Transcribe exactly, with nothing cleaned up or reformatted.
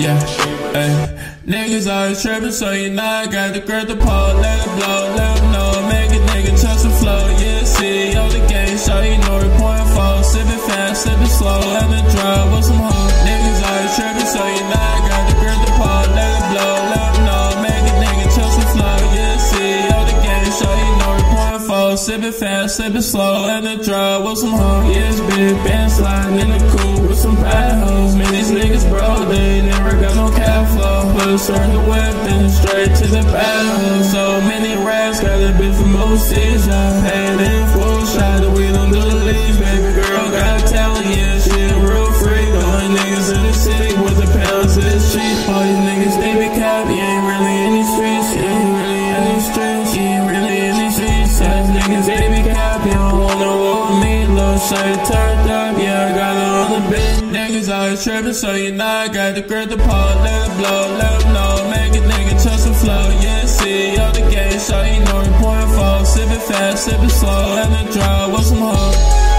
yeah, ay. Niggas always trippin', so you know I got to grip the pole. Let it blow, let it know, make a nigga touch the flow. Yeah, see, on the game, so you know it point four. Sippin' fast, sippin' slow, let me drive with some hoes. Niggas always trippin', so you know I got to grip the pole. Let it blow, let it know, make a nigga touch the flow. Yeah, see, on the game, so you know it point four. Sippin' fast, sippin' slow, let me drive with some hoes. Yeah, it's big, been sliding in the coupe with some bad hoes. Man, these niggas bro, they never got no cash flow. Turn the weapon straight to the battle. So many rats got a bit for most seasons. Paid in full shot, we don't do the leaves. Baby girl got Italian shit, real free. Going niggas in the city with the pounds of the sheep. All these niggas, they be capped. You ain't really in these streets. You ain't really in these streets. You ain't really in these streets. All these niggas, they be capped. You don't wanna roll with me. Little shit turned up. Yeah, I got it on the beat. Niggas always trippin', so you know I got to grip the pole. Let it blow, let it know, make a nigga touch the flow. Yeah, see, on the game, so you know it point four. Sippin' fast, sippin' slow, let me drive with some hoes.